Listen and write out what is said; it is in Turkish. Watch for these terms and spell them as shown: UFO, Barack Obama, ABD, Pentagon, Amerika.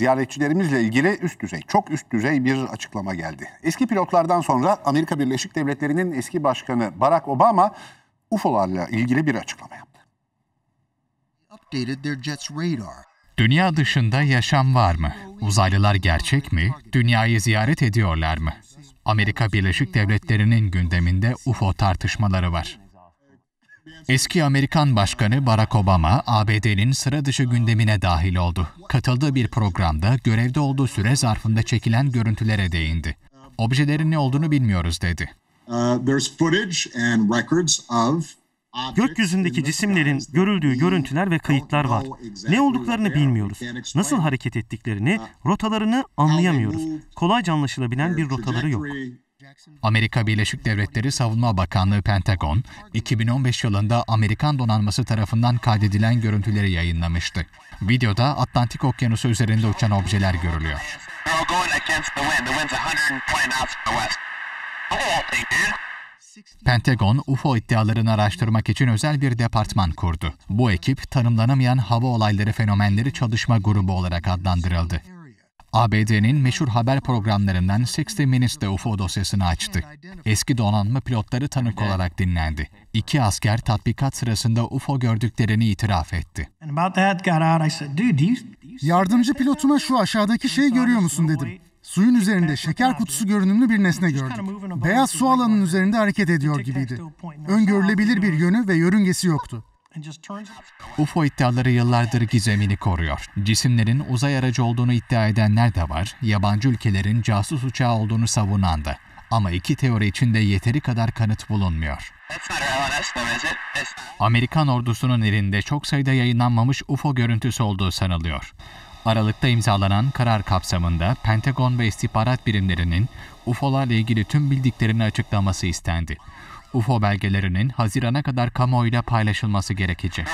ziyaretçilerimizle ilgili üst düzey, çok üst düzey bir açıklama geldi. Eski pilotlardan sonra Amerika Birleşik Devletleri'nin eski başkanı Barack Obama UFO'larla ilgili bir açıklama yaptı. Dünya dışında yaşam var mı? Uzaylılar gerçek mi? Dünyayı ziyaret ediyorlar mı? Amerika Birleşik Devletleri'nin gündeminde UFO tartışmaları var. Eski Amerikan Başkanı Barack Obama, ABD'nin sıra dışı gündemine dahil oldu. Katıldığı bir programda görevde olduğu süre zarfında çekilen görüntülere değindi. Objelerin ne olduğunu bilmiyoruz dedi. Gökyüzündeki cisimlerin görüldüğü görüntüler ve kayıtlar var. Ne olduklarını bilmiyoruz. Nasıl hareket ettiklerini, rotalarını anlayamıyoruz. Kolayca anlaşılabilen bir rotaları yok. Amerika Birleşik Devletleri Savunma Bakanlığı Pentagon, 2015 yılında Amerikan donanması tarafından kaydedilen görüntüleri yayınlamıştı. Videoda Atlantik Okyanusu üzerinde uçan objeler görülüyor. Pentagon, UFO iddialarını araştırmak için özel bir departman kurdu. Bu ekip, tanımlanamayan hava olayları fenomenleri çalışma grubu olarak adlandırıldı. ABD'nin meşhur haber programlarından 60 Minutes'te UFO dosyasını açtı. Eski donanma pilotları tanık olarak dinlendi. 2 asker tatbikat sırasında UFO gördüklerini itiraf etti. Yardımcı pilotuma şu aşağıdaki şeyi görüyor musun dedim. Suyun üzerinde şeker kutusu görünümlü bir nesne gördüm. Beyaz su alanının üzerinde hareket ediyor gibiydi. Öngörülebilir bir yönü ve yörüngesi yoktu. UFO iddiaları yıllardır gizemini koruyor. Cisimlerin uzay aracı olduğunu iddia edenler de var, yabancı ülkelerin casus uçağı olduğunu savunan da. Ama iki teori için de yeteri kadar kanıt bulunmuyor. Amerikan ordusunun elinde çok sayıda yayınlanmamış UFO görüntüsü olduğu sanılıyor. Aralık'ta imzalanan karar kapsamında Pentagon ve istihbarat birimlerinin UFO'larla ilgili tüm bildiklerini açıklaması istendi. UFO belgelerinin Haziran'a kadar kamuoyuyla paylaşılması gerekecek.